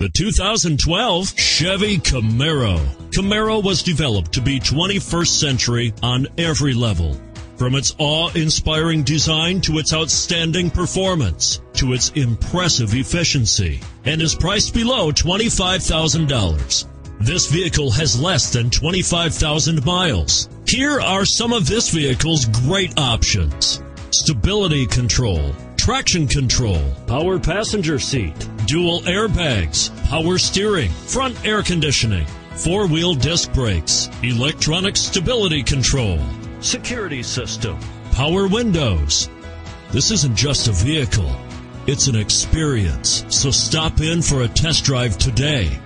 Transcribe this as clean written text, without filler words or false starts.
The 2012 Chevy Camaro. Camaro was developed to be 21st century on every level. From its awe-inspiring design to its outstanding performance to its impressive efficiency, and is priced below $25,000. This vehicle has less than 25,000 miles. Here are some of this vehicle's great options: stability control, traction control, power passenger seat, dual airbags, power steering, front air conditioning, four-wheel disc brakes, electronic stability control, security system, power windows. This isn't just a vehicle, it's an experience. So stop in for a test drive today.